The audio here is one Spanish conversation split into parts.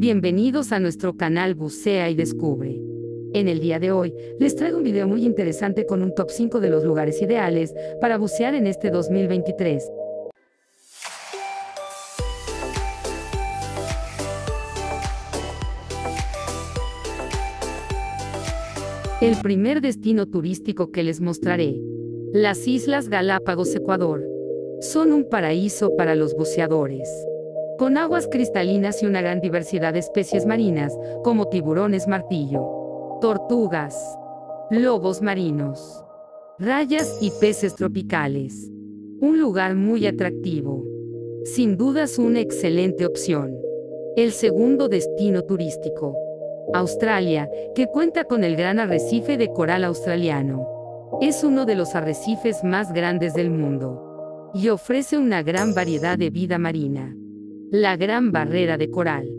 Bienvenidos a nuestro canal Bucea y Descubre. En el día de hoy, les traigo un video muy interesante con un top 5 de los lugares ideales para bucear en este 2023. El primer destino turístico que les mostraré, las Islas Galápagos, Ecuador. Son un paraíso para los buceadores. Con aguas cristalinas y una gran diversidad de especies marinas, como tiburones martillo, tortugas, lobos marinos, rayas y peces tropicales. Un lugar muy atractivo. Sin dudas una excelente opción. El segundo destino turístico, Australia, que cuenta con el gran arrecife de coral australiano. Es uno de los arrecifes más grandes del mundo y ofrece una gran variedad de vida marina. La Gran Barrera de Coral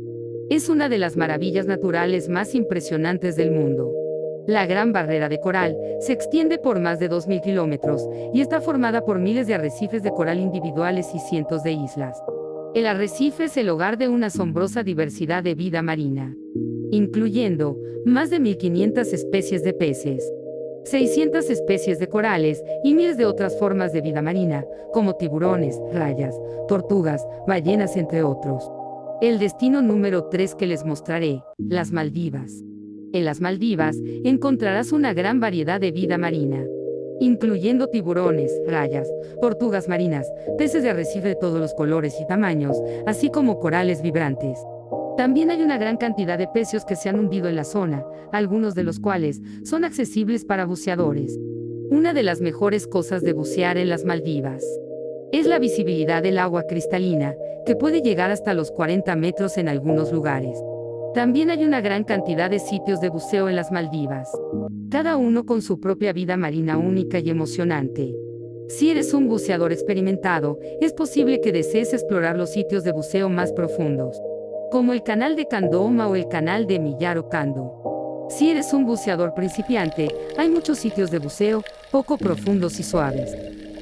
es una de las maravillas naturales más impresionantes del mundo. La Gran Barrera de Coral se extiende por más de 2.000 kilómetros y está formada por miles de arrecifes de coral individuales y cientos de islas. El arrecife es el hogar de una asombrosa diversidad de vida marina, incluyendo más de 1.500 especies de peces, 600 especies de corales y miles de otras formas de vida marina, como tiburones, rayas, tortugas, ballenas, entre otros. El destino número 3 que les mostraré, las Maldivas. En las Maldivas encontrarás una gran variedad de vida marina, incluyendo tiburones, rayas, tortugas marinas, peces de arrecife de todos los colores y tamaños, así como corales vibrantes. También hay una gran cantidad de pecios que se han hundido en la zona, algunos de los cuales son accesibles para buceadores. Una de las mejores cosas de bucear en las Maldivas es la visibilidad del agua cristalina, que puede llegar hasta los 40 metros en algunos lugares. También hay una gran cantidad de sitios de buceo en las Maldivas, cada uno con su propia vida marina única y emocionante. Si eres un buceador experimentado, es posible que desees explorar los sitios de buceo más profundos, como el canal de Kandoma o el canal de Miyaro Kando. Si eres un buceador principiante, hay muchos sitios de buceo poco profundos y suaves,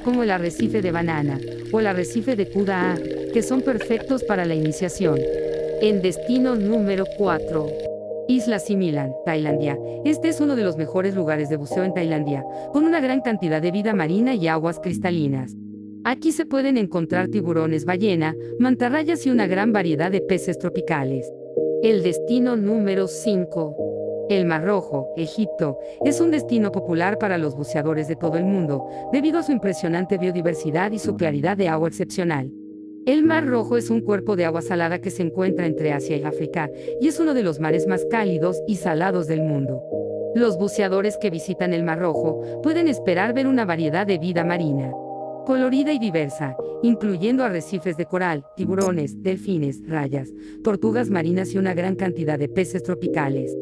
como el arrecife de Banana o el arrecife de Kudaa, que son perfectos para la iniciación. El destino número 4. Isla Similan, Tailandia. Este es uno de los mejores lugares de buceo en Tailandia, con una gran cantidad de vida marina y aguas cristalinas. Aquí se pueden encontrar tiburones ballena, mantarrayas y una gran variedad de peces tropicales. El destino número 5. El Mar Rojo, Egipto, es un destino popular para los buceadores de todo el mundo, debido a su impresionante biodiversidad y su claridad de agua excepcional. El Mar Rojo es un cuerpo de agua salada que se encuentra entre Asia y África, y es uno de los mares más cálidos y salados del mundo. Los buceadores que visitan el Mar Rojo pueden esperar ver una variedad de vida marina colorida y diversa, incluyendo arrecifes de coral, tiburones, delfines, rayas, tortugas marinas y una gran cantidad de peces tropicales.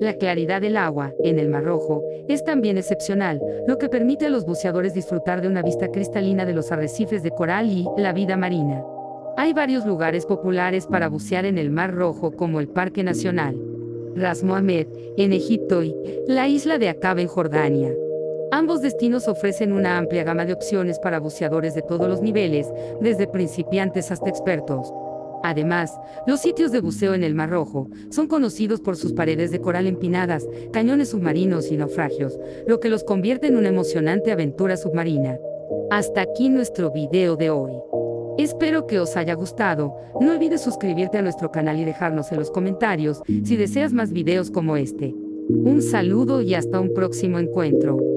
La claridad del agua en el Mar Rojo es también excepcional, lo que permite a los buceadores disfrutar de una vista cristalina de los arrecifes de coral y la vida marina. Hay varios lugares populares para bucear en el Mar Rojo, como el Parque Nacional Ras Mohammed en Egipto y la isla de Aqaba en Jordania. Ambos destinos ofrecen una amplia gama de opciones para buceadores de todos los niveles, desde principiantes hasta expertos. Además, los sitios de buceo en el Mar Rojo son conocidos por sus paredes de coral empinadas, cañones submarinos y naufragios, lo que los convierte en una emocionante aventura submarina. Hasta aquí nuestro video de hoy. Espero que os haya gustado. No olvides suscribirte a nuestro canal y dejarnos en los comentarios si deseas más videos como este. Un saludo y hasta un próximo encuentro.